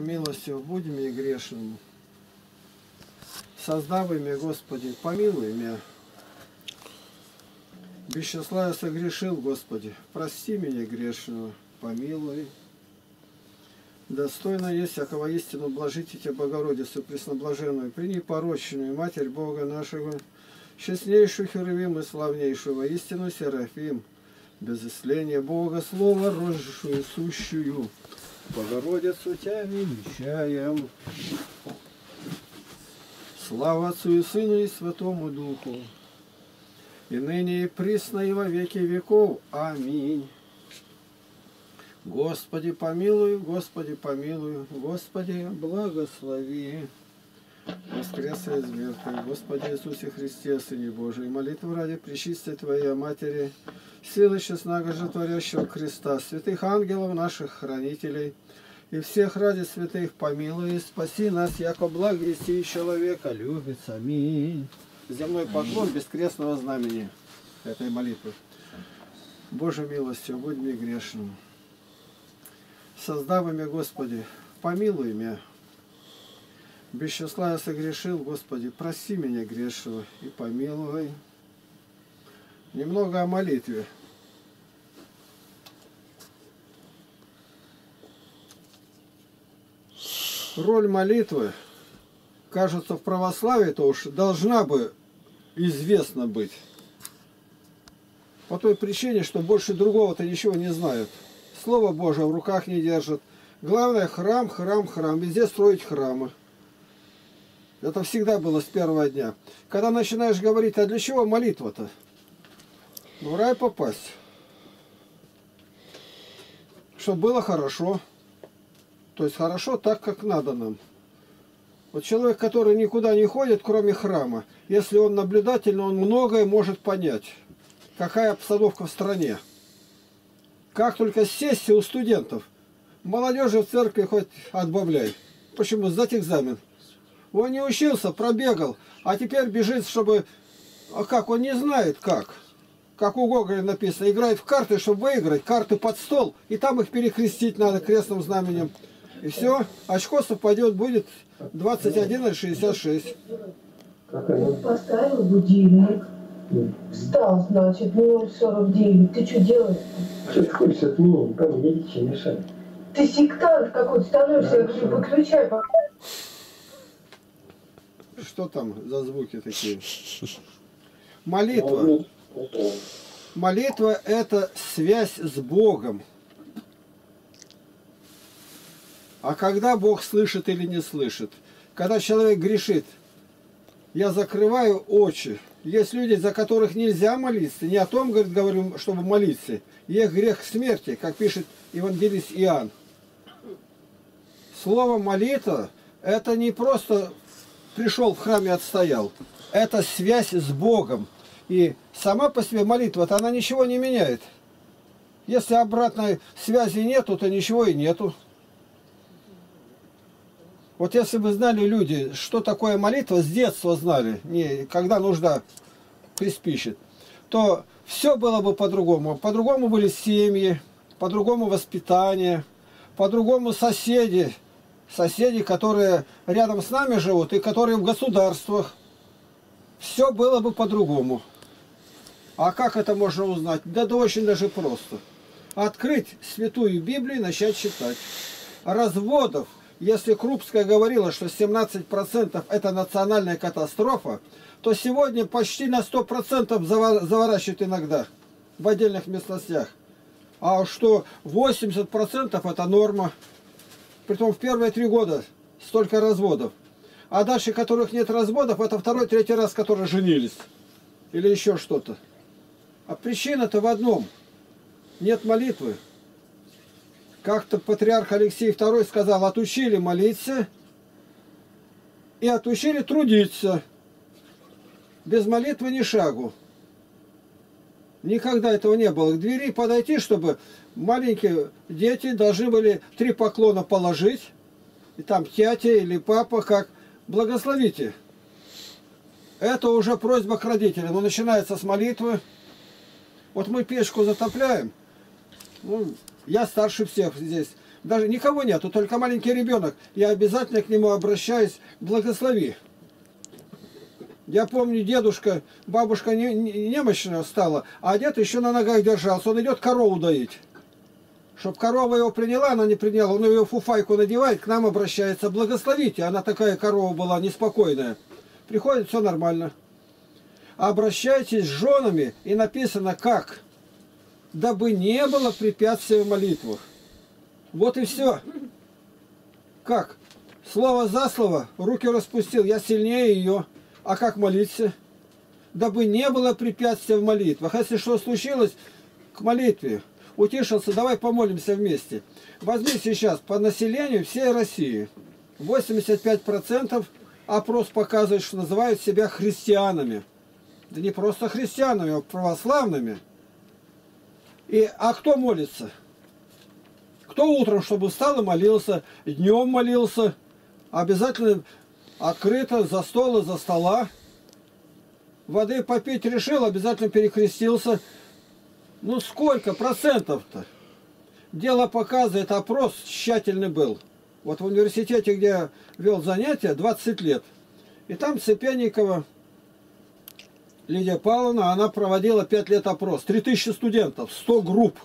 Боже, милостью будь мне грешным, создавай меня, Господи, помилуй меня. Без числа я согрешил, Господи, прости меня грешного, помилуй. Достойно есть, якого истину блажите Тебя, Богородицу Пресноблаженную, пренепорочную Матерь Бога нашего, честнейшую Херувим и славнейшего истину Серафим, без исления Бога Слова рождшую сущую, Богородицу Тебя величаем. Слава Отцу и Сыну и Святому Духу, и ныне и присно и во веки веков. Аминь. Господи, помилуй, Господи, помилуй, Господи, благослови. Воскресе из мертвых, Господи Иисусе Христе, Сыне Божий, молитву ради пречистой Твоей Матери, силы честного Животворящего Христа, святых ангелов наших хранителей, и всех ради святых помилуй, и спаси нас, яко благ и человека любит. Аминь. Земной поклон без крестного знамени этой молитвы. Боже милостью, будь мне грешным. Создав меня, Господи, помилуй меня. Без числа я согрешил, Господи, прости меня грешного и помилуй. Немного о молитве. Роль молитвы, кажется, в православии то уж должна бы известна быть. По той причине, что больше другого-то ничего не знают. Слово Божие в руках не держат. Главное — храм, храм, храм. Везде строить храмы. Это всегда было с первого дня. Когда начинаешь говорить, а для чего молитва-то? В рай попасть. Чтобы было хорошо. То есть хорошо так, как надо нам. Вот человек, который никуда не ходит, кроме храма, если он наблюдательный, он многое может понять. Какая обстановка в стране. Как только сессия у студентов. Молодежи в церкви хоть отбавляй. Почему? Сдать экзамен. Он не учился, пробегал, а теперь бежит, чтобы... А как? Он не знает как. Как у Гоголя написано, играет в карты, чтобы выиграть. Карты под стол, и там их перекрестить надо крестным знаменем. И все, очко совпадет, будет 21,66. Он поставил будильник. Встал, значит, 0,49. Ты что делаешь? Что ты хочешь от меня? Никому видите, мешай. Ты сектант какой-то становишься, я говорю, выключай. Что там за звуки такие? Молитва. Молитва — это связь с Богом. А когда Бог слышит или не слышит? Когда человек грешит, я закрываю очи. Есть люди, за которых нельзя молиться. Не о том, говорит, говорю, чтобы молиться. Их грех к смерти, как пишет евангелист Иоанн. Слово молитва — это не просто пришел в храм и отстоял. Это связь с Богом. И сама по себе молитва-то она ничего не меняет. Если обратной связи нету, то ничего и нету. Вот если бы знали люди, что такое молитва, с детства знали, не, когда нужда приспичит, то все было бы по-другому. По-другому были семьи, по-другому воспитание, по-другому соседи. Соседи, которые рядом с нами живут и которые в государствах. Все было бы по-другому. А как это можно узнать? Да, да очень даже просто. Открыть Святую Библию и начать читать. Разводов. Если Крупская говорила, что 17% это национальная катастрофа, то сегодня почти на 100% заворачивает иногда в отдельных местностях. А что 80% это норма. Притом в первые 3 года столько разводов. А дальше, которых нет разводов, это 2-3 раз, которые женились. Или еще что-то. А причина-то в одном. Нет молитвы. Как-то патриарх Алексей II сказал, отучили молиться и отучили трудиться. Без молитвы ни шагу. Никогда этого не было. К двери подойти, чтобы маленькие дети должны были 3 поклона положить. И там тятя или папа, как благословите. Это уже просьба к родителям. Но начинается с молитвы. Вот мы печку затопляем. Ну, я старше всех здесь. даже никого нету, только маленький ребенок. Я обязательно к нему обращаюсь, благослови. Я помню, дедушка, бабушка немощная стала, а дед еще на ногах держался. Он идет корову доить. Чтоб корова его приняла, она не приняла. Он ее фуфайку надевает, к нам обращается. Благословите. Она такая корова была, неспокойная. Приходит, все нормально. Обращайтесь с женами, и написано как? Дабы не было препятствия в молитвах. Вот и все. Как? Слово за слово, руки распустил, я сильнее ее. А как молиться? Дабы не было препятствия в молитвах. Если что случилось, к молитве. Утешился, давай помолимся вместе. Возьми сейчас по населению всей России. 85% опрос показывает, что называют себя христианами. Да не просто христианами, а православными. А кто молится? Кто утром, чтобы встал и молился, днем молился, обязательно открыто, за стол и за стола. Воды попить решил, обязательно перекрестился. Ну сколько процентов-то? Дело показывает, опрос тщательный был. Вот в университете, где я вел занятия, 20 лет. И там Цепенникова Лидия Павловна, она проводила 5 лет опрос. 3000 студентов, 100 групп.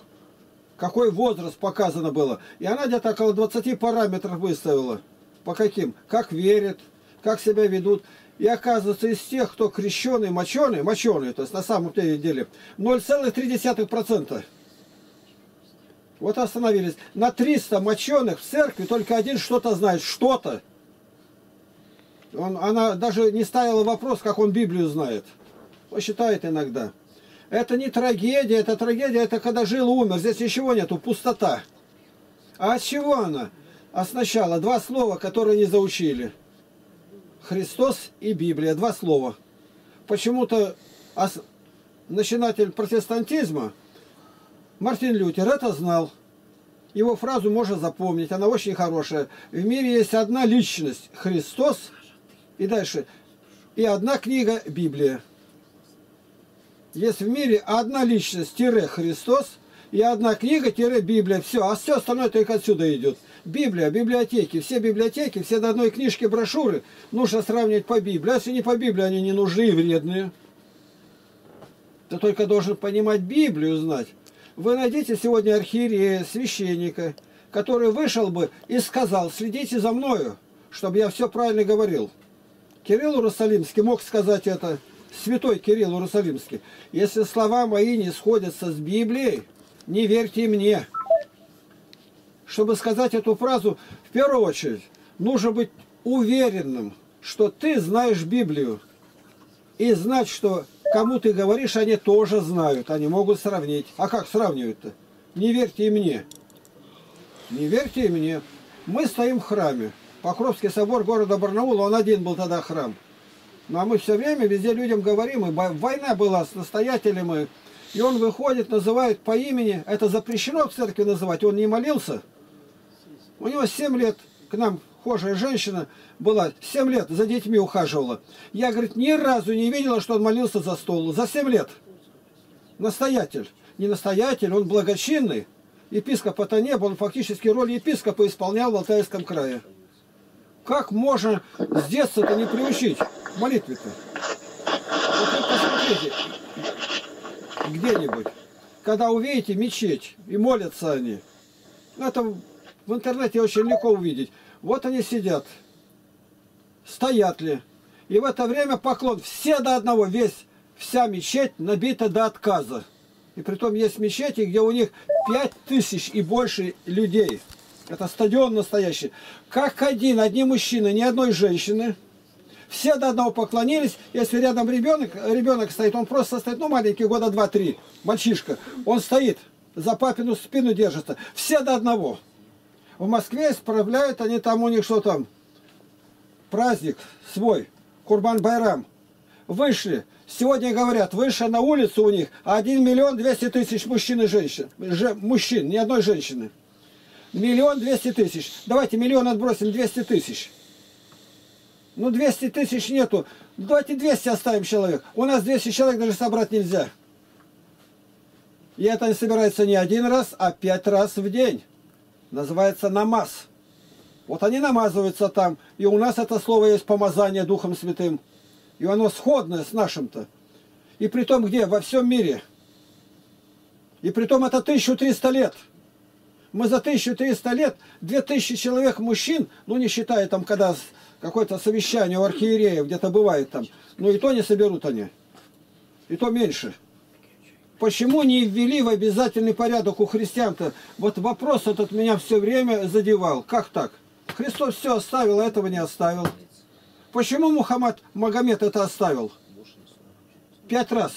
Какой возраст показано было. И она где-то около 20 параметров выставила. По каким? Как верят, как себя ведут. И оказывается, из тех, кто крещеный, моченый, то есть на самом деле, 0,3%. Вот остановились. На 300 моченых в церкви только один что-то знает. Что-то. Она даже не ставила вопрос, как он Библию знает. Считает иногда. Это не трагедия, это трагедия, это когда жил и умер. Здесь ничего нету, пустота. А от чего она? А сначала два слова, которые не заучили. Христос и Библия. Два слова. Почему-то начинатель протестантизма Мартин Лютер это знал. Его фразу можно запомнить. Она очень хорошая. В мире есть одна личность. Христос. И дальше. И одна книга Библия. Есть в мире одна личность, тире Христос, и одна книга, тире Библия. Все, а все остальное только отсюда идет. Библия, библиотеки, все до одной книжки, брошюры нужно сравнивать по Библии. А если не по Библии, они не нужны и вредные. Ты только должен понимать Библию, знать. Вы найдите сегодня архиерея, священника, который вышел бы и сказал, следите за мною, чтобы я все правильно говорил. Кирилл Иерусалимский мог сказать это. Святой Кирилл Иерусалимский. Если слова мои не сходятся с Библией, не верьте мне. Чтобы сказать эту фразу, в первую очередь, нужно быть уверенным, что ты знаешь Библию. И знать, что кому ты говоришь, они тоже знают. Они могут сравнить. А как сравнивают-то? Не верьте мне. Не верьте мне. Мы стоим в храме. Покровский собор города Барнаула, он один был тогда храм. Ну а мы все время везде людям говорим, и война была с настоятелем, и он выходит, называет по имени, это запрещено в церкви называть, он не молился. У него 7 лет, к нам хожая женщина была, 7 лет за детьми ухаживала. Я, говорит, ни разу не видела, что он молился за стол, за 7 лет. Настоятель, не настоятель, он благочинный, епископ это не был, он фактически роль епископа исполнял в Алтайском крае. Как можно с детства-то не приучить молитве-то? Вот посмотрите, где-нибудь, когда увидите мечеть, и молятся они. Это в интернете очень легко увидеть. Вот они сидят, стоят ли. И в это время поклон. Все до одного, вся мечеть набита до отказа. И притом есть мечети, где у них 5000 и больше людей. Это стадион настоящий. Как одни мужчины, ни одной женщины. Все до одного поклонились. Если рядом ребенок стоит, он просто стоит, ну маленький, года 2-3, мальчишка. Он стоит, за папину спину держится. Все до одного. В Москве исправляют они там, у них что там, праздник свой, Курбан-Байрам. Вышли, сегодня говорят, выше на улицу у них 1 200 000 мужчин и женщин. Мужчин, ни одной женщины. 1 200 000. Давайте 1 000 000 отбросим, 200 000. Ну 200 000 нету. Давайте 200 оставим человек. У нас 200 человек даже собрать нельзя. И это собирается не один раз, а 5 раз в день. называется намаз. Вот они намазываются там, и у нас это слово есть помазание Духом Святым. И оно сходное с нашим-то. И притом где? Во всем мире. И притом это 1300 лет. Мы за 1300 лет, 2000 человек мужчин, ну не считая там, когда какое-то совещание у архиереев где-то бывает там, ну и то не соберут они, и то меньше. Почему не ввели в обязательный порядок у христиан-то? Вот вопрос этот меня все время задевал. Как так? Христос все оставил, а этого не оставил. Почему Магомед это оставил? 5 раз.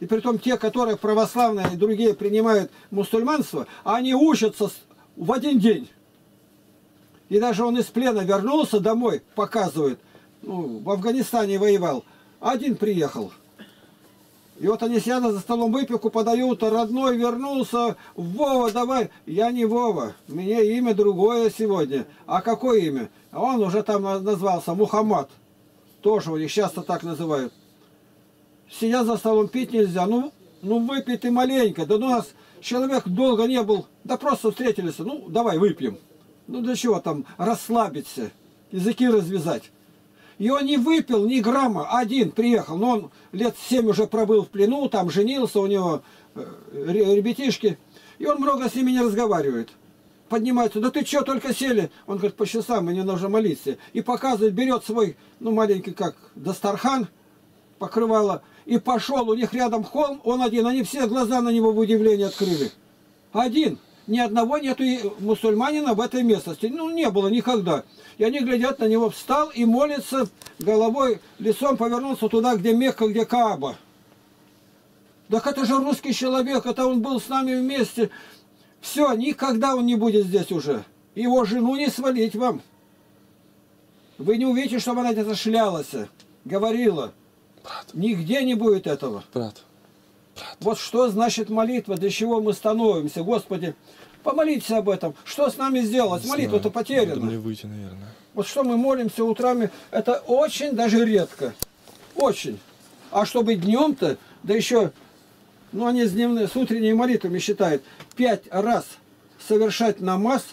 И притом те, которые православные и другие принимают мусульманство, они учатся в один день. И даже он из плена вернулся домой, показывает. Ну, в Афганистане воевал. Один приехал. И вот они сядут за столом, выпивку подают, а родной вернулся. Вова, давай. Я не Вова. Мне имя другое сегодня. А какое имя? А он уже там назвался Мухаммад. Тоже у них часто так называют. Сидя за столом, пить нельзя. Ну выпей ты маленько. Да у нас человек долго не был. Да просто встретились. Ну, давай выпьем. Ну, для чего там расслабиться, языки развязать. И он не выпил ни грамма. Один приехал. Но он лет 7 уже пробыл в плену. Там женился, у него ребятишки. И он много с ними не разговаривает. Поднимается. Да ты что, только сели? Он говорит, по часам, мне нужно молиться. И показывает, берет свой, ну, маленький как дастархан, покрывало. И пошел, у них рядом холм, он один. Они все глаза на него в удивлении открыли. Один. Ни одного нету мусульманина в этой местности. Ну, не было никогда. И они глядят на него, встал и молится головой, лицом повернулся туда, где Мекка, где Кааба. Так это же русский человек, это он был с нами вместе. Все, никогда он не будет здесь уже. Его жену не свалить вам. Вы не увидите, чтобы она где-то шлялась, говорила. Брат. Нигде не будет этого. Брат. Вот что значит молитва, для чего мы становимся. Господи, помолитесь об этом. Что с нами сделать? Молитва-то потеряна. Мне выйти, наверное. Вот что мы молимся утрами, это очень даже редко. Очень. А чтобы днем-то, да еще, ну они с дневными, с утренними молитвами считают, 5 раз совершать намаз,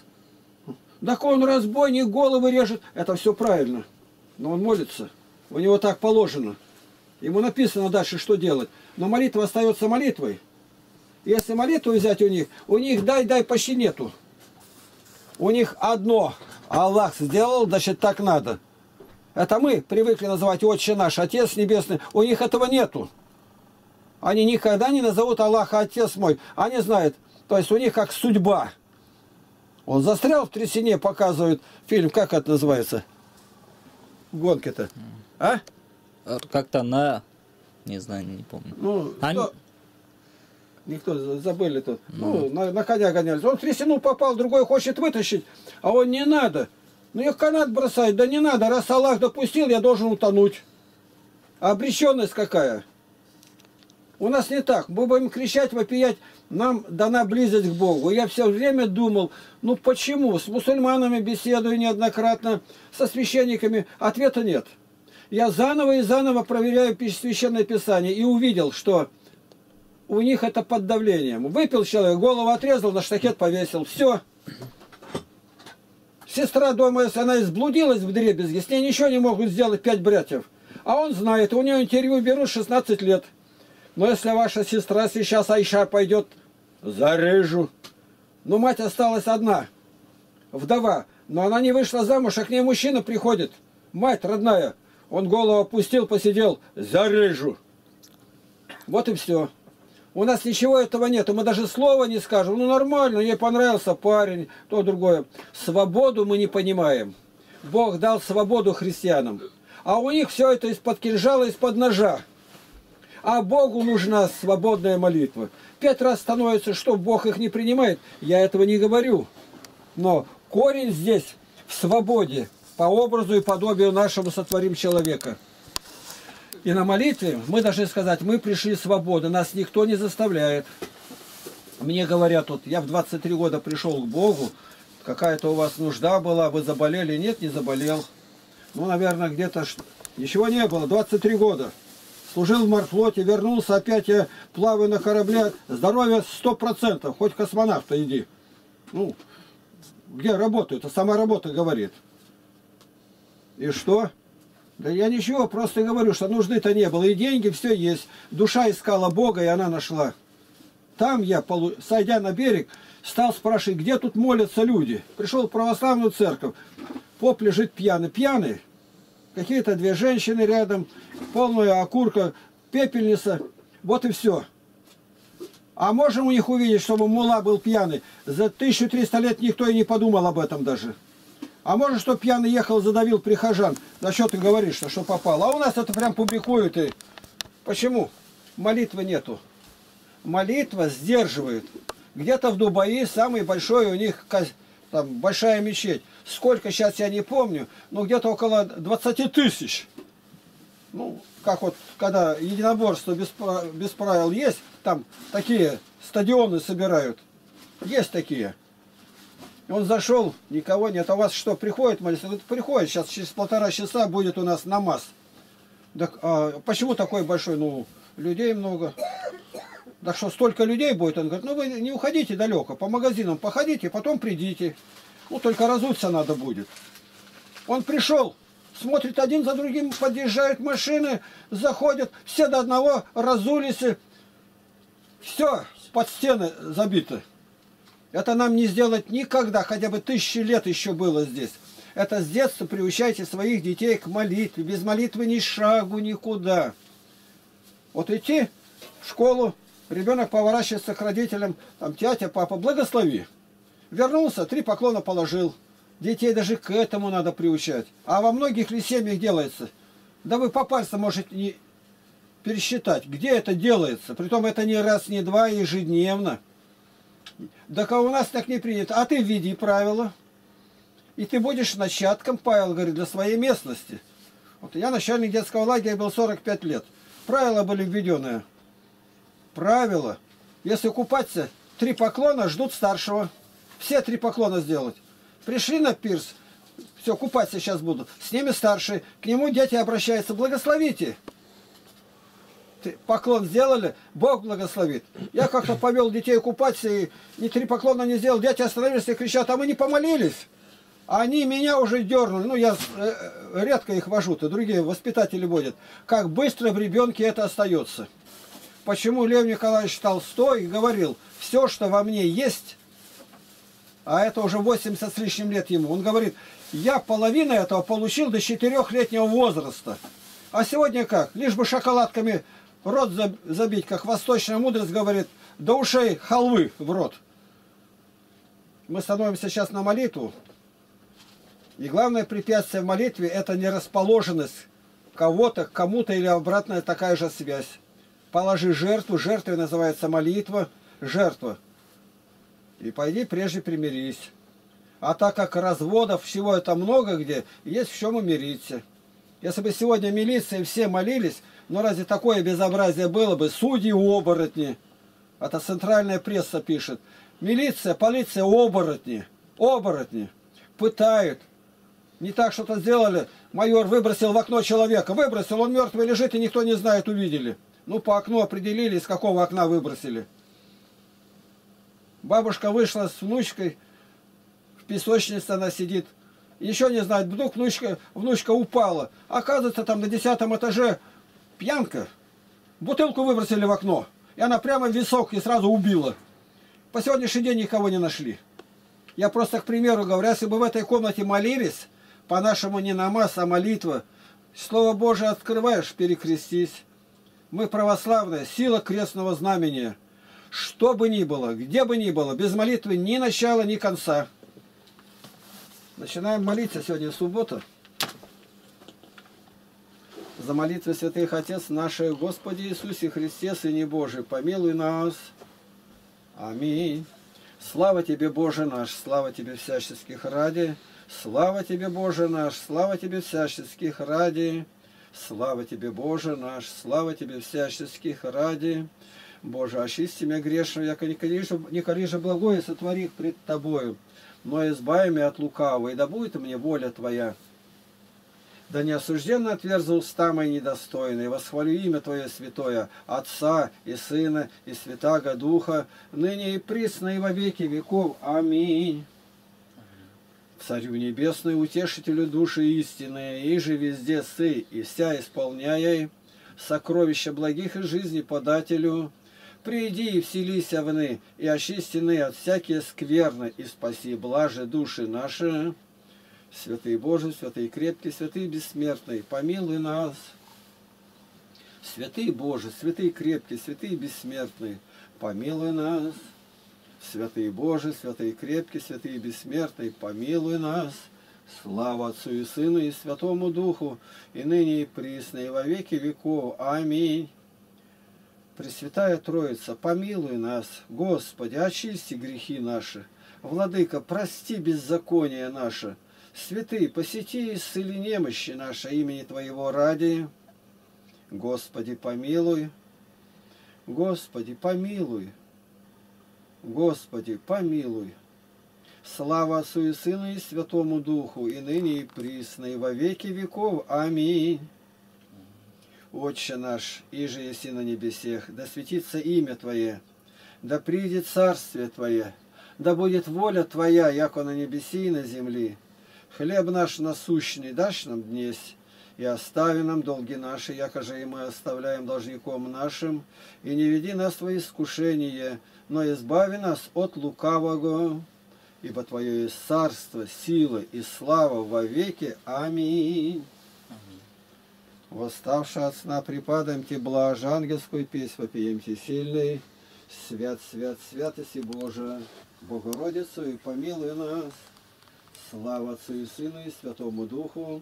так он разбойник, головы режет. Это все правильно. Но он молится. У него так положено. Ему написано дальше, что делать. Но молитва остается молитвой. Если молитву взять у них дай-дай почти нету. У них одно. Аллах сделал, значит так надо. Это мы привыкли называть Отче наш, Отец Небесный. У них этого нету. Они никогда не назовут Аллаха Отец мой. Они знают. То есть у них как судьба. Он застрял в трясине, показывает фильм. Как это называется? Гонки-то. А? Как-то на... Не знаю, не помню. Ну, кто... Никто забыли тут. Ну, на коня гонялись. Он в трясину попал, другой хочет вытащить, а он не надо. Ну, их канат бросает, да не надо. Раз Аллах допустил, я должен утонуть. А обреченность какая? У нас не так. Мы будем кричать, вопиять. Нам дана близость к Богу. Я все время думал, ну почему? С мусульманами беседую неоднократно, со священниками. Ответа нет. Я заново и заново проверяю Священное Писание и увидел, что у них это под давлением. Выпил человек, голову отрезал, на штакет повесил. Все. Сестра дома, если она изблудилась вдребезги, с ней ничего не могут сделать 5 братьев. А он знает, у нее интервью берут 16 лет. Но если ваша сестра сейчас, Айша, пойдет, зарежу. Но мать осталась одна, вдова. Но она не вышла замуж, а к ней мужчина приходит. Мать родная. Он голову опустил, посидел, зарежу. Вот и все. У нас ничего этого нет. Мы даже слова не скажем. Ну нормально, ей понравился парень, то другое. Свободу мы не понимаем. Бог дал свободу христианам. А у них все это из-под кинжала, из-под ножа. А Богу нужна свободная молитва. 5 раз становится, что Бог их не принимает. Я этого не говорю. Но корень здесь в свободе. По образу и подобию нашему сотворим человека. И на молитве мы должны сказать, мы пришли свободы, нас никто не заставляет. Мне говорят, вот я в 23 года пришел к Богу, какая-то у вас нужда была, вы заболели, нет, не заболел. Ну, наверное, где-то ничего не было, 23 года. Служил в морфлоте, вернулся, опять я плаваю на корабле, здоровье 100%, хоть космонавта иди. Ну, Где работаю? Это сама работа говорит. И что? Да я ничего, просто говорю, что нужды-то не было. И деньги, все есть. Душа искала Бога, и она нашла. Там я, сойдя на берег, стал спрашивать, где тут молятся люди. Пришел в православную церковь. Поп лежит пьяный. Пьяный. Какие-то две женщины рядом. Полная окурка, пепельница. Вот и все. А можем у них увидеть, чтобы мулла был пьяный? За 1300 лет никто и не подумал об этом даже. А может, что пьяный ехал, задавил прихожан? На что ты говоришь, что попало? А у нас это прям публикуют. И... Почему? Молитвы нету. Молитва сдерживает. Где-то в Дубае самый большой у них там, большая мечеть. Сколько сейчас, я не помню, но где-то около 20 тысяч. Ну, как вот, когда единоборство без правил есть, там такие стадионы собирают. Есть такие. Он зашел, никого нет. А у вас что, приходит молиться? Говорит, приходит, сейчас через 1,5 часа будет у нас намаз. Так, а почему такой большой? Ну, людей много. Так что столько людей будет? Он говорит, ну вы не уходите далеко, по магазинам походите, потом придите. Ну, только разуться надо будет. Он пришел, смотрит, один за другим подъезжают машины, заходят, все до одного разулись. Все, под стены забито. Это нам не сделать никогда, хотя бы 1000 лет еще было здесь. Это с детства приучайте своих детей к молитве. Без молитвы ни шагу, никуда. Вот идти в школу, ребенок поворачивается к родителям, там, тятя, папа, благослови. Вернулся, 3 поклона положил. Детей даже к этому надо приучать. А во многих ли семьях делается? Да вы по пальцам можете не пересчитать, где это делается. Притом это не раз, не два, ежедневно. Да у нас так не принято. А ты введи правила. И ты будешь начатком, Павел говорит, для своей местности. Вот я начальник детского лагеря был 45 лет. Правила были введенные. Правила. Если купаться, 3 поклона ждут старшего. Все 3 поклона сделать. Пришли на пирс. Все, купаться сейчас будут. С ними старший. К нему дети обращаются. Благословите. Поклон сделали, Бог благословит. Я как-то повел детей купаться и ни 3 поклона не сделал. Дети остановились и кричат, а мы не помолились. Они меня уже дернули. Ну, я редко их вожу-то, другие воспитатели водят. Как быстро в ребенке это остается. Почему Лев Николаевич Толстой говорил, все, что во мне есть, а это уже 80 с лишним лет ему, он говорит, я половину этого получил до 4-летнего возраста. А сегодня как? Лишь бы шоколадками рот забить, как восточная мудрость говорит, до ушей халвы в рот. Мы становимся сейчас на молитву. И главное препятствие в молитве – это нерасположенность кого-то, кому-то или обратная такая же связь. Положи жертву, жертвой называется молитва, жертва. И пойди прежде примирись. А так как разводов всего это много где, есть в чем умириться. Если бы сегодня милиция все молились, но разве такое безобразие было бы? Судьи оборотни. Это центральная пресса пишет. Милиция, полиция оборотни. Оборотни. Пытают. Не так что-то сделали. Майор выбросил в окно человека. Выбросил, он мертвый лежит, и никто не знает, увидели. Ну, по окну определили, из какого окна выбросили. Бабушка вышла с внучкой. В песочнице она сидит. Еще не знает, вдруг внучка упала. Оказывается, там на 10-м этаже пьянка. Бутылку выбросили в окно. И она прямо в висок и сразу убила. По сегодняшний день никого не нашли. Я просто, к примеру, говорю, если бы в этой комнате молились, по-нашему не намаз, а молитва, Слово Божие открываешь, перекрестись. Мы православные, сила крестного знамения. Что бы ни было, где бы ни было, без молитвы ни начала, ни конца. Начинаем молиться, сегодня суббота. За молитвы святых Отец наших, Господи Иисусе Христе, Сыне Божий, помилуй нас. Аминь. Слава Тебе, Боже наш, слава Тебе всяческих ради. Слава Тебе, Боже наш, слава Тебе всяческих ради. Слава Тебе, Боже наш, слава Тебе всяческих ради. Боже, очисти меня грешного, яко не кориже благое сотворих пред Тобою. Но избави меня от лукавого, и да будет мне воля Твоя. Да не осужденно отверзу уста мои недостойные, восхвалю имя Твое святое, Отца и Сына и Святаго Духа, ныне и присно и во веки веков. Аминь. Царю Небесную, утешителю души истинные, и же везде сый, и вся исполняя сокровища благих и жизни подателю, приди и вселися вны, и очистины от всякие скверны, и спаси блаже души наши. Святый Божий, святый крепкий, святый бессмертный, помилуй нас. Святый Божий, святый крепкий, святый бессмертный, помилуй нас. Святый Божий, святый крепкий, святый бессмертный, помилуй нас. Слава Отцу и Сыну и Святому Духу, и ныне и присно, и во веки веков. Аминь. Пресвятая Троица, помилуй нас. Господи, очисти грехи наши. Владыка, прости беззаконие наше. Святый, посети и исцели немощи наше имени Твоего ради. Господи, помилуй. Господи, помилуй. Господи, помилуй. Слава Отцу и Сыну и Святому Духу, и ныне и присно, и во веки веков. Аминь. Отче наш, иже еси на небесех, да светится имя Твое, да придет царствие Твое, да будет воля Твоя, яко на небеси и на земли. Хлеб наш насущный дашь нам днесь, и остави нам долги наши, яко же и мы оставляем должником нашим, и не веди нас во искушение, но избави нас от лукавого, ибо Твое есть царство, сила и слава во веки. Аминь. Восставши от сна, припадаем Те, блажь, ангельскую песнь вопием Те сильный. Свят, свят, святость и Божия, Богородицу и помилуй нас. Слава Отцу и Сыну и Святому Духу.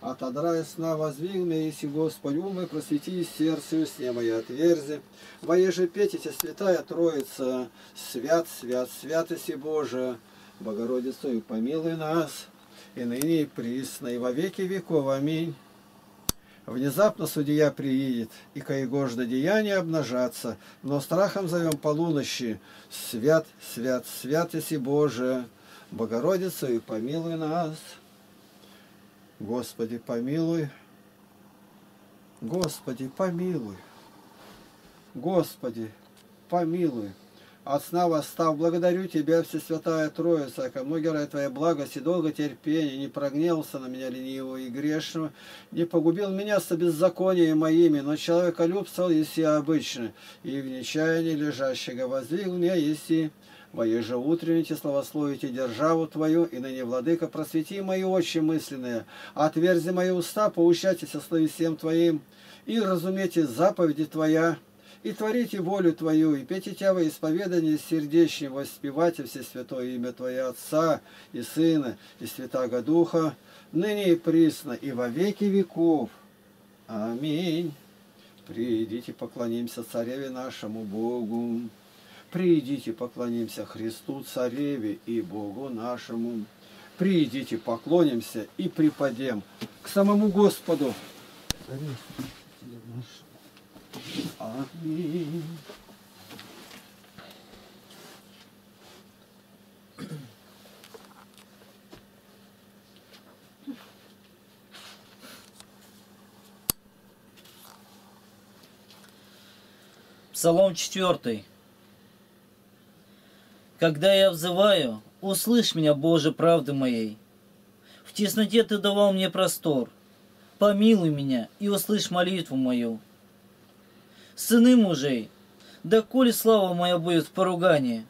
Отодрая сна воздвиг меня, еси Господь умы, просвети и сердце усне мое отверзи. Воеже петите, святая Троица, свят, свят, святоси Божия, Богородицу и помилуй нас, и ныне и присно, и во веки веков. Аминь. Внезапно судья приедет, и коегожда деяния обнажатся, но страхом зовем полунощи, свят, свят, святоси Божия, Богородицу и помилуй нас. Господи, помилуй. Господи, помилуй. Господи, помилуй. От сна восстав, благодарю Тебя, Всесвятая Троица, ко многим ради Твоей благости, долго терпения, не прогневался на меня ленивого и грешного, не погубил меня со беззакониями моими, но человеколюбствовал еси обычно, и в нечаянии лежащего воздвиг меня еси. Воеже утренните славословите державу Твою, и ныне, Владыка, просвети мои очи мысленные, отверзи мои уста, поучайтесь о слове всем Твоим, и разумейте заповеди Твоя, и творите волю Твою, и пейте Тебя во исповедании сердечнее, воспевайте все святое имя Твое Отца и Сына и Святаго Духа, ныне и присно, и во веки веков. Аминь. Придите, поклонимся Цареве нашему Богу. Придите, поклонимся Христу, Цареве и Богу нашему. Придите, поклонимся и припадем к самому Господу. Аминь. Псалом 4. Когда я взываю, услышь меня, Боже, правды моей. В тесноте Ты давал мне простор. Помилуй меня и услышь молитву мою. Сыны мужей, доколе слава моя будет в поругании,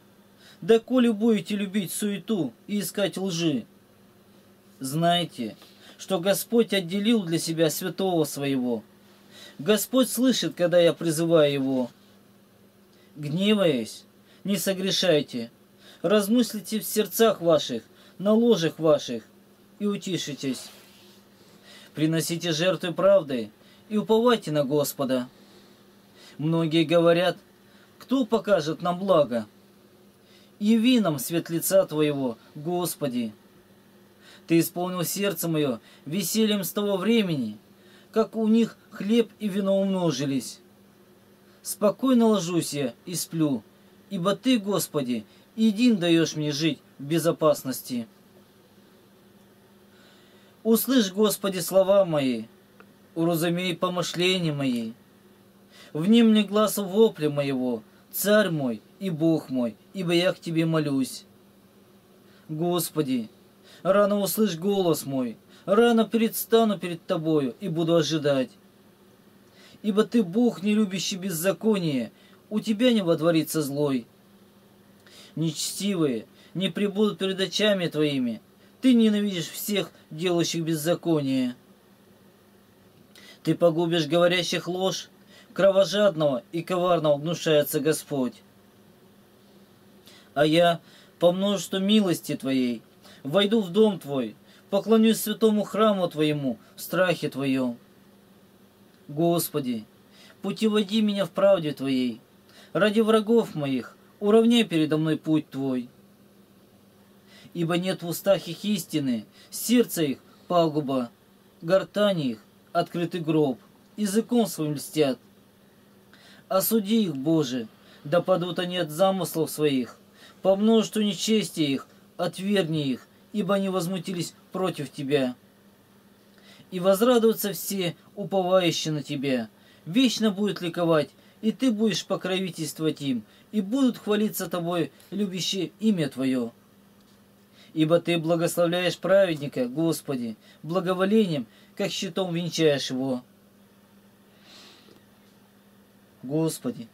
доколе будете любить суету и искать лжи. Знайте, что Господь отделил для себя святого своего. Господь слышит, когда я призываю Его. Гневаясь, не согрешайте. Размыслите в сердцах ваших, на ложах ваших, и утишитесь. Приносите жертвы правды и уповайте на Господа. Многие говорят, кто покажет нам благо? Яви нам свет лица Твоего, Господи. Ты исполнил сердце мое весельем с того времени, как у них хлеб и вино умножились. Спокойно ложусь я и сплю, ибо Ты, Господи, един даешь мне жить в безопасности. Услышь, Господи, слова мои, уразумей помышления мои. Внимни глазу вопля моего, Царь мой и Бог мой, ибо я к Тебе молюсь. Господи, Рано услышь голос мой, рано предстану перед тобою и буду ожидать. Ибо ты Бог, не любящий беззаконие, у тебя не водворится злой. Нечестивые не пребудут перед очами твоими, ты ненавидишь всех, делающих беззаконие. Ты погубишь говорящих ложь, кровожадного и коварного гнушается Господь. А я по множеству милости Твоей войду в дом Твой, поклонюсь святому храму Твоему в страхе Твоем. Господи, путеводи меня в правде Твоей, ради врагов моих уравняй передо мной путь Твой. Ибо нет в устах их истины, сердце их пагуба, гортани их открытый гроб, языком своим льстят. Осуди их, Боже, да падут они от замыслов своих, по множеству нечестия их, отвергни их, ибо они возмутились против Тебя. И возрадуются все, уповающие на Тебя, вечно будут ликовать, и Ты будешь покровительствовать им, и будут хвалиться Тобой, любящие имя Твое. Ибо Ты благословляешь праведника, Господи, благоволением, как щитом венчаешь его. Господи,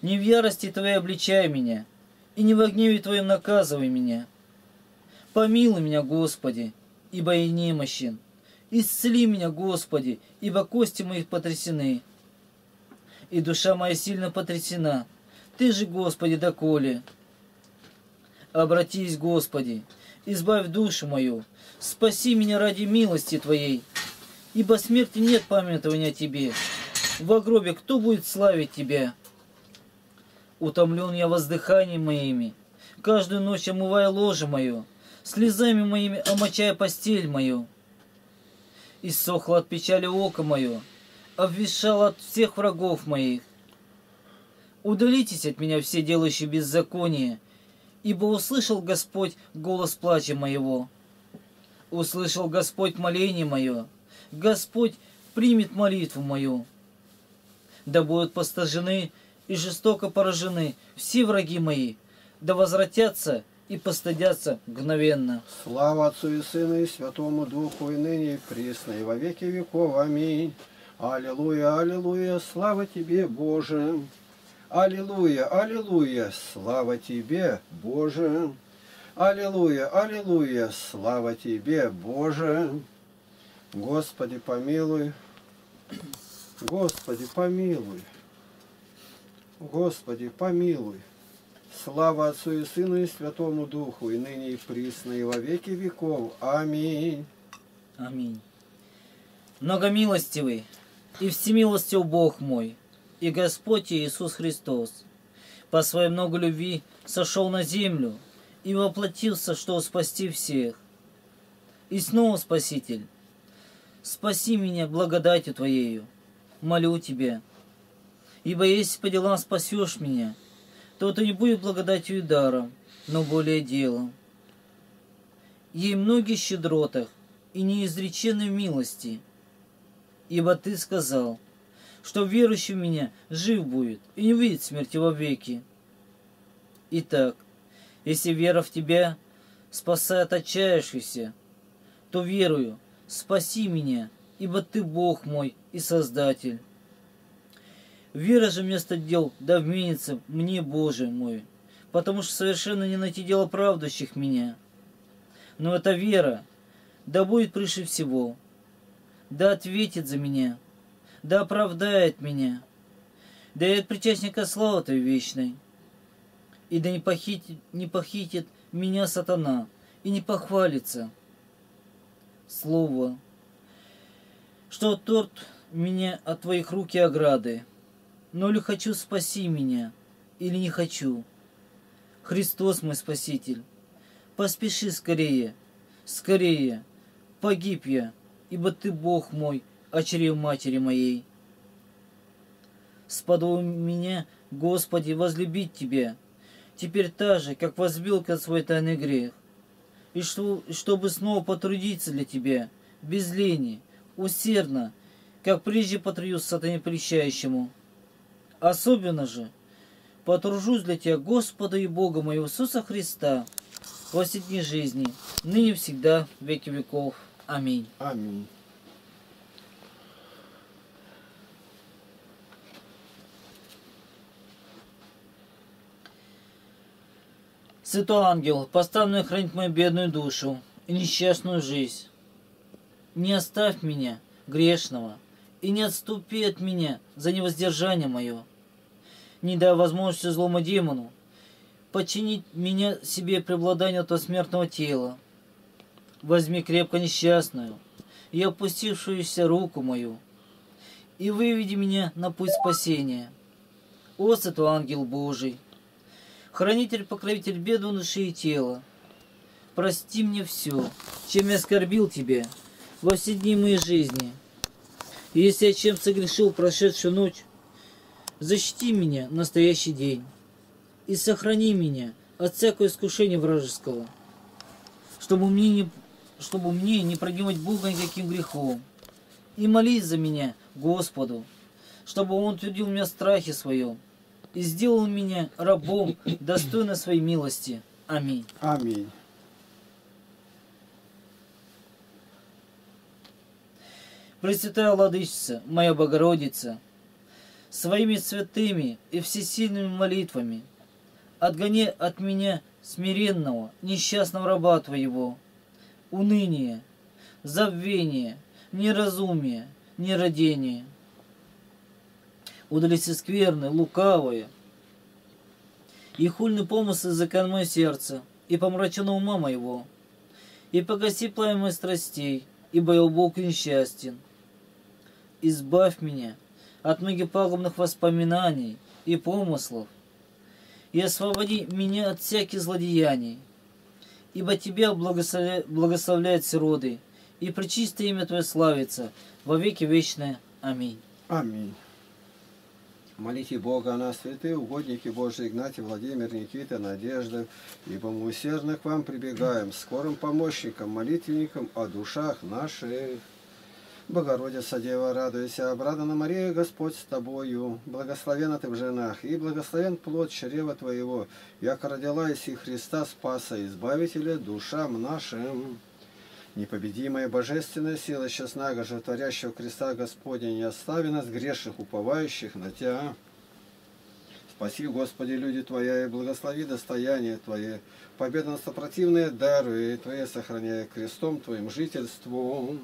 не в ярости Твоей обличай меня, и не в гневе Твоем наказывай меня. Помилуй меня, Господи, ибо я немощен. Исцели меня, Господи, ибо кости мои потрясены, и душа моя сильно потрясена. Ты же, Господи, доколе? Обратись, Господи, избавь душу мою, спаси меня ради милости Твоей, ибо смерти нет памятования о Тебе. Во гробе кто будет славить Тебя? Утомлен я воздыханием моими, каждую ночь омывая ложе мое, слезами моими омочая постель мою. Иссохло от печали око мое, обвисало от всех врагов моих. Удалитесь от меня все делающие беззаконие, ибо услышал Господь голос плача моего. Услышал Господь моление мое, Господь примет молитву мою. Да будут постажены и жестоко поражены все враги мои, да возвратятся и постыдятся мгновенно. Слава Отцу и Сыну и Святому Духу, и ныне и пресно, и во веки веков. Аминь. Аллилуйя, аллилуйя, слава Тебе, Боже. Аллилуйя, аллилуйя, слава Тебе, Боже. Аллилуйя, аллилуйя, слава Тебе, Боже. Господи, помилуй. Господи, помилуй. Господи, помилуй. Слава Отцу и Сыну и Святому Духу, и ныне и присно, и во веки веков. Аминь. Аминь. Многомилостивый и всемилостив Бог мой, и Господь Иисус Христос, по Своей много любви сошел на землю и воплотился, чтобы спасти всех. И снова, Спаситель, спаси меня благодатью Твоею, молю Тебя. Ибо если по делам спасешь меня, то это не будет благодатью и даром, но более делом. Ей многие щедротах и неизреченной милости, ибо Ты сказал, что верующий в меня жив будет и не увидит смерти вовеки. Итак, если вера в Тебя спасает отчаявшихся, то верую, спаси меня, ибо Ты Бог мой и Создатель. Вера же вместо дел да вменится мне, Боже мой, потому что совершенно не найти дело правдущих меня. Но эта вера да будет прежде всего, да ответит за меня, да оправдает меня, да и от причастника славы Твоей вечной, и да не похитит меня сатана, и не похвалится. Слово, что торт меня от Твоих рук и ограды, но ли хочу, спаси меня, или не хочу. Христос мой Спаситель, поспеши скорее, скорее, погиб я, ибо Ты Бог мой, о чреве матери моей. Сподоби меня, Господи, возлюбить Тебя, теперь та же, как возлюбил свой тайный грех, и чтобы снова потрудиться для Тебя, без лени, усердно, как прежде потрудился сатане прельщающему. Особенно же потружусь для Тебя, Господа и Бога моего Иисуса Христа, во все дни жизни, ныне всегда, веки веков. Аминь. Аминь. Святой ангел, поставленный хранить мою бедную душу и несчастную жизнь, не оставь меня, грешного, и не отступи от меня за невоздержание мое, не дай возможности злому демону подчинить меня себе преобладанию от смертного тела. Возьми крепко несчастную и опустившуюся руку мою, и выведи меня на путь спасения. О, святой ангел Божий, хранитель, покровитель бед души и тела, прости мне все, чем я оскорбил тебя во все дни моей жизни. И если я чем согрешил прошедшую ночь, защити меня в настоящий день и сохрани меня от всякого искушения вражеского, чтобы мне не прогневать Бога никаким грехом. И молись за меня Господу, чтобы Он утвердил меня в страхе своем и сделал меня рабом, достойно своей милости. Аминь. Аминь. Пресвятая Владычица, моя Богородица, своими святыми и всесильными молитвами отгони от меня смиренного, несчастного раба Твоего, уныние, забвение, неразумие, нерадение. Удали все скверны, лукавые и хульные помыслы закон мое сердце и помрачено ума моего, и погаси пламя моих страстей, ибо я убог и несчастен. Избавь меня от многих пагубных воспоминаний и помыслов, и освободи меня от всяких злодеяний, ибо Тебя благословляет сироты, и пречистое имя Твое славится во веки вечное. Аминь. Аминь. Молите Бога о нас, святые угодники Божии, Игнатий, Владимир, Никита, Надежда, ибо мы усердно к вам прибегаем, скорым помощникам, молитвенникам о душах наших. Богородица Дева, радуйся, обрадована Мария, Господь с тобою, благословена ты в женах, и благословен плод чрева твоего, яко родила еси Христа Спаса, Избавителя душам нашим. Непобедимая божественная сила честного животворящего креста Господня, не остави нас, грешных, уповающих на Тебя. Спаси, Господи, люди Твоя, и благослови достояние Твое, победно сопротивные дары Твои, сохраняя крестом Твоим жительством.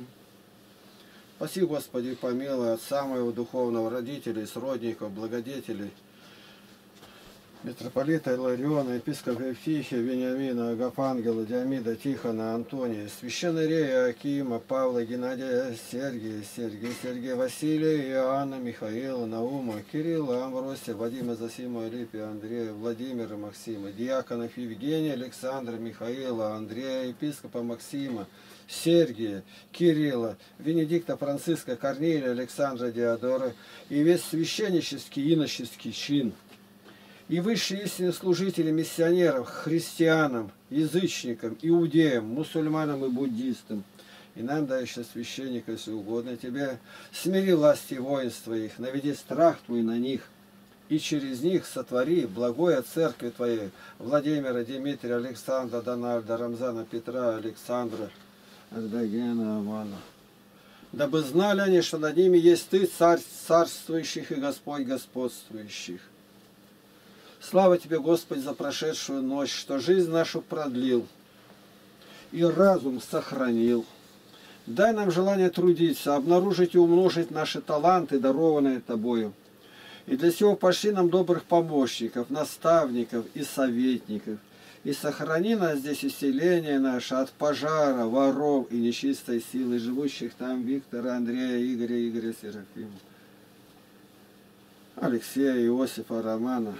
Спаси, Господи, помилуй от самого духовного родителей, сродников, благодетелей, митрополита Илариона, епископа Евтихия, Вениамина, Агафангела, Диамида, Тихона, Антония, священнорея Акима, Павла, Геннадия, Сергия, Василия, Иоанна, Михаила, Наума, Кирилла, Амвросия, Вадима, Зосима, Липия, Андрея, Владимира, Максима, диаконов Евгения, Александра, Михаила, Андрея, епископа Максима, Сергия, Кирилла, Венедикта, Франциска, Корнилия, Александра, Диодора и весь священнический иноческий чин. И высшие истинные служители миссионеров, христианам, язычникам, иудеям, мусульманам и буддистам. И нам, дающие священника, если угодно тебе, смири власти и воинства их, наведи страх твой на них, и через них сотвори благое церкви твоей Владимира, Дмитрия, Александра, Дональда, Рамзана, Петра, Александра, Ардагена, Амана. Дабы знали они, что над ними есть ты, царь царствующих и Господь господствующих. Слава Тебе, Господи, за прошедшую ночь, что жизнь нашу продлил и разум сохранил. Дай нам желание трудиться, обнаружить и умножить наши таланты, дарованные Тобою. И для сего пошли нам добрых помощников, наставников и советников. И сохрани нас здесь и селение наше от пожара, воров и нечистой силы, живущих там Виктора, Андрея, Игоря, Серафима, Алексея, Иосифа, Романа.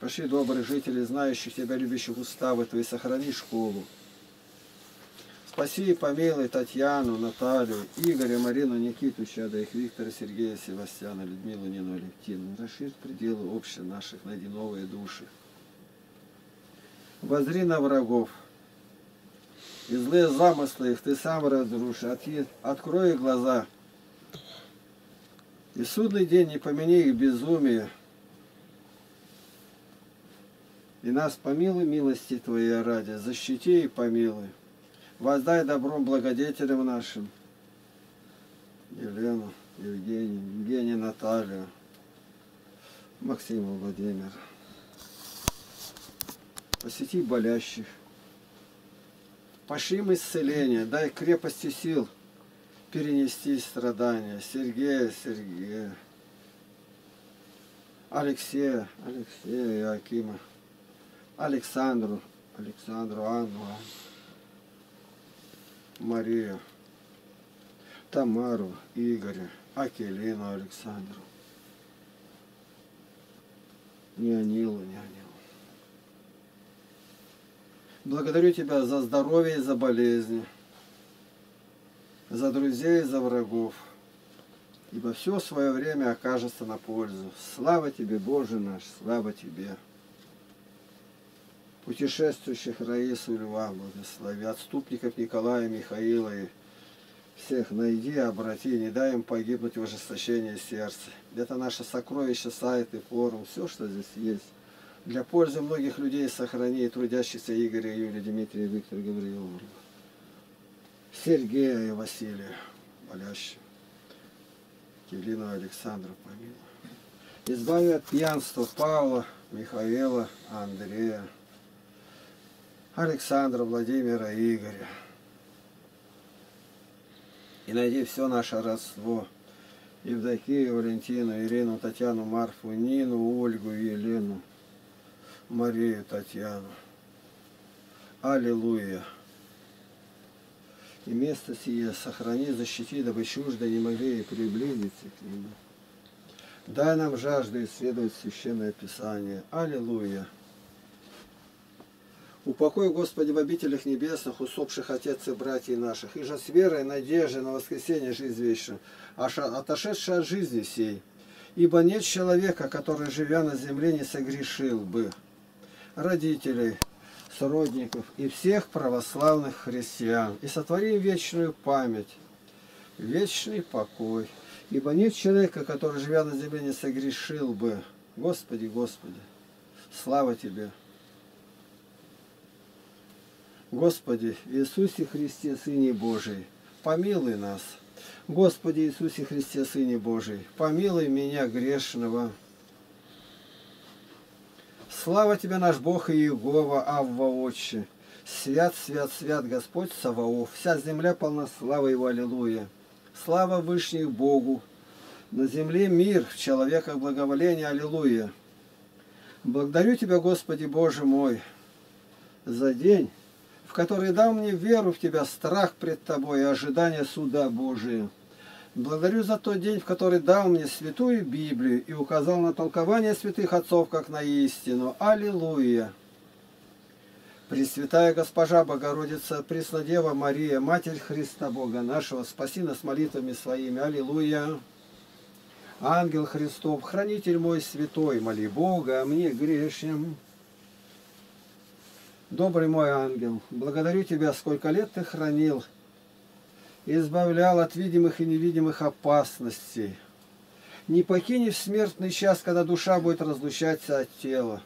Пошли добрых жителей, знающих Тебя, любящих уставы Твои, сохрани школу. Спаси и помилуй Татьяну, Наталью, Игоря, Марину, Никиту, чада их, Виктора, Сергея, Севастьяна, Людмилу, Нину, Алевтину. Расширь пределы общих наших, найди новые души. Возри на врагов, и злые замыслы их Ты сам разруши. Открой их глаза, и судный день не помяни их безумие. И нас помилуй, милости Твоей ради, защити и помилуй. Воздай добром благодетелям нашим. Елену, Евгению, Евгению, Наталью, Максиму, Владимир. Посети болящих. Пошли им исцеление, дай крепости сил перенести страдания. Сергея, Сергея, Алексея, Алексея, Иоакима. Александру, Александру, Анну, Марию, Тамару, Игоря, Акелину, Александру, Неонилу. Благодарю Тебя за здоровье и за болезни, за друзей и за врагов, ибо все свое время окажется на пользу. Слава Тебе, Боже наш, слава Тебе. Путешествующих Раису и Льва благослови, отступников Николая, Михаила и всех найди, обрати, не дай им погибнуть в ожесточении сердца. Это наше сокровище, сайт и форум, все, что здесь есть. Для пользы многих людей сохрани трудящихся Игоря, Юлия, Дмитрия, Виктора, Гавриила, Сергея и Василия, болящих, Келину, Александра, помилуй. Избави от пьянства Павла, Михаила, Андрея, Александра, Владимира, Игоря. И найди все наше родство. Евдокию, Валентину, Ирину, Татьяну, Марфу, Нину, Ольгу, Елену, Марию, Татьяну. Аллилуйя. И место сие сохрани, защити, дабы чужды не могли и приблизиться к нему. Дай нам жажду исследовать Священное Писание. Аллилуйя. Упокой, Господи, в обителях небесных усопших отец и братьев наших, и же с верой, надеждой на воскресение жизнь вечную, отошедшая от жизни сей. Ибо нет человека, который, живя на земле, не согрешил бы. Родителей, сродников и всех православных христиан. И сотвори вечную память, вечный покой. Ибо нет человека, который, живя на земле, не согрешил бы. Господи, Господи, слава Тебе. Господи Иисусе Христе, Сыне Божий, помилуй нас. Господи Иисусе Христе, Сыне Божий, помилуй меня грешного. Слава Тебе, наш Бог и Иегова, Авва Отче. Свят, свят, свят Господь Саваоф. Вся земля полна славы Его, аллилуйя. Слава Вышних Богу. На земле мир, в человеках благоволение, аллилуйя. Благодарю Тебя, Господи Боже мой, за день, в который дал мне веру в Тебя, страх пред Тобой и ожидание суда Божия. Благодарю за тот день, в который дал мне Святую Библию и указал на толкование святых отцов, как на истину. Аллилуйя! Пресвятая Госпожа Богородица, Преснодева Мария, Матерь Христа Бога нашего, спаси нас молитвами своими. Аллилуйя! Ангел Христов, хранитель мой святой, моли Бога о мне грешным. Добрый мой ангел, благодарю Тебя, сколько лет Ты хранил и избавлял от видимых и невидимых опасностей. Не покини в смертный час, когда душа будет разлучаться от тела.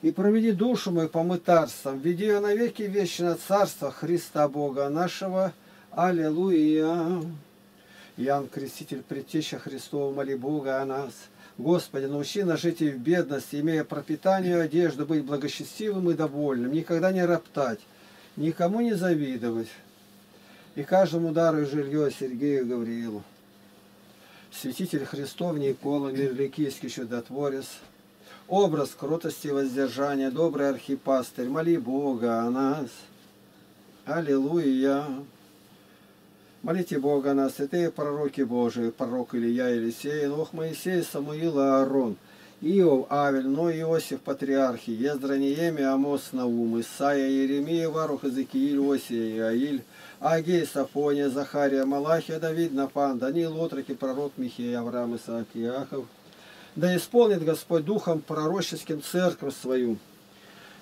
И проведи душу мою по мытарствам, веди ее навеки вечно Царство Христа Бога нашего. Аллилуйя! Иоанн Креститель, предтеча Христова, моли Бога о нас. Господи, научи нас жить и в бедности, имея пропитание и одежду, быть благочестивым и довольным, никогда не роптать, никому не завидовать, и каждому даруй жилье Сергею и Гавриилу. Святитель Христов Никола, Мирликийский чудотворец, образ кротости и воздержания, добрый архипастырь, моли Бога о нас. Аллилуйя! Молите Бога нас, святые пророки Божии, пророк Илья, Елисей, Нох, Моисей, Самуил, Аарон, Иов, Авель, Но, Иосиф, патриархи, Ездра, Неемия, Амос, Наум, Исаия, Иеремия, Варух, Иезекииль, Осия, Иаиль, Агей, Сафония, Захария, Малахия, Давид, Нафан, Даниил, Отроки, пророк Михей, Авраам, Исаак, Иаков. Да исполнит Господь духом пророческим церковь свою.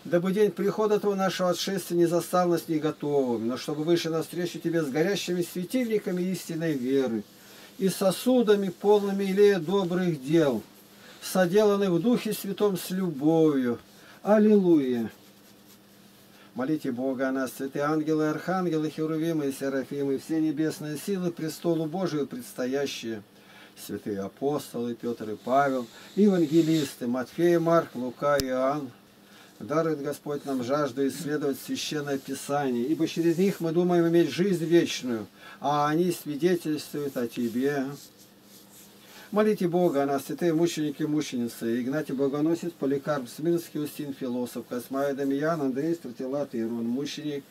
Дабы день прихода Твоего нашего отшествия не застал нас не готовым, но чтобы вышли навстречу Тебе с горящими светильниками истинной веры и сосудами, полными илея добрых дел, соделанных в Духе Святом с любовью, Аллилуйя! Молите Бога о нас, святые ангелы, архангелы, херувимы и серафимы, все небесные силы престолу Божию предстоящие, святые апостолы Петр и Павел, евангелисты Матфей, Марк, Лука и Иоанн. Дарует Господь нам жажду исследовать Священное Писание, ибо через них мы думаем иметь жизнь вечную, а они свидетельствуют о Тебе. Молите Бога о нас, святые мученики и мученицы, Игнатий Богоносец, Поликарп Смирнский, Устин Философ, Космай Дамьян, Андрей Стратилат, Ирон Мученик,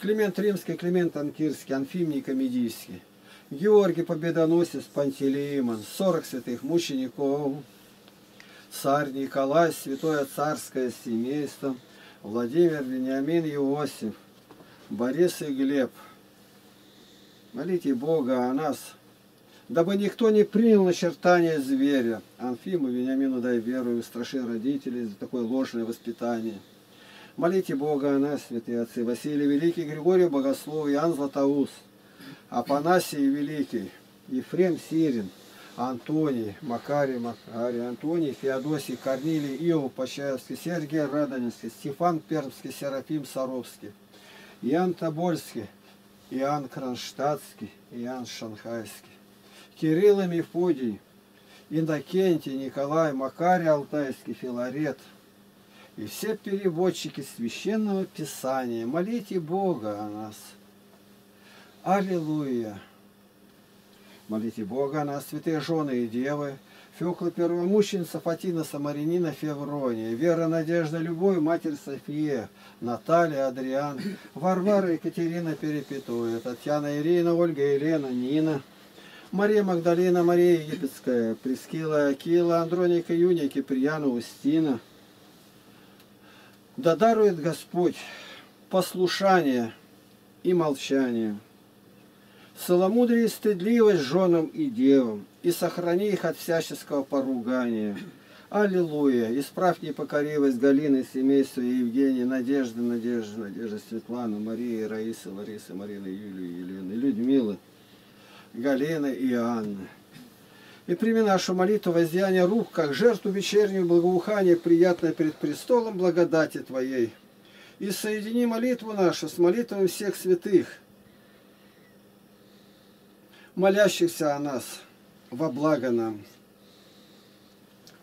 Климент Римский, Климент Анкирский, Анфимний Комедийский, Георгий Победоносец, Пантелеимон, 40 святых мучеников, царь Николай, святое царское семейство, Владимир, Вениамин, Иосиф, Борис и Глеб. Молите Бога о нас, дабы никто не принял начертание зверя. Анфиму, Вениамину дай веру и устраши родителей за такое ложное воспитание. Молите Бога о нас, святые отцы Василий Великий, Григорий Богослов, Иоанн Златоуст, Афанасий Великий, Ефрем Сирин, Антоний, Макарий, Антоний, Феодосий, Корнилий, Иов Почаевский, Сергий Радонинский, Стефан Пермский, Серафим Саровский, Иоанн Тобольский, Иоанн Кронштадтский, Иоанн Шанхайский, Кирилл и Мефодий, Иннокентий, Николай, Макарий Алтайский, Филарет и все переводчики Священного Писания. Молите Бога о нас. Аллилуйя! Молите Бога о нас, святые жены и девы, Фёкла Первомученица, Фатина Самарянина, Феврония, Вера, Надежда, Любовь, Матерь София, Наталья, Адриан, Варвара, Екатерина Перепетуя, Татьяна, Ирина, Ольга, Елена, Нина, Мария Магдалина, Мария Египетская, Прескила, Акила, Андроника, Юния, Киприяна, Устина. Да дарует Господь послушание и молчание, целомудрие и стыдливость женам и девам, и сохрани их от всяческого поругания. Аллилуйя! Исправь непокоривость Галины, семейства и Евгения, Надежды, Надежды, Светланы, Марии, Раисы, Ларисы, Марины, Юлии, Елены, Людмилы, Галины и Анны. И прими нашу молитву воздеяния рук, как жертву вечернюю благоухание, приятное пред престолом благодати Твоей. И соедини молитву нашу с молитвой всех святых, молящихся о нас, во благо нам.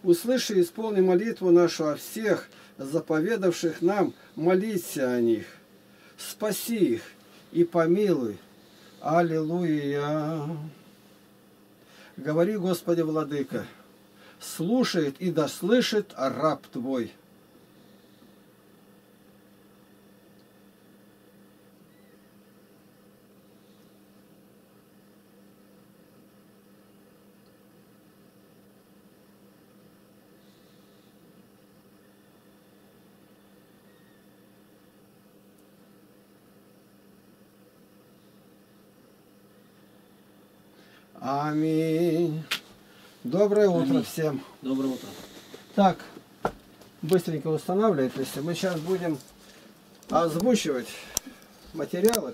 Услыши и исполни молитву нашу о всех, заповедавших нам молиться о них. Спаси их и помилуй. Аллилуйя! Говори, Господи, Владыка, слушает и дослышит раб Твой. Аминь. Доброе утро. Аминь. Всем. Доброе утро. Так, быстренько устанавливайтесь. Мы сейчас будем озвучивать материалы.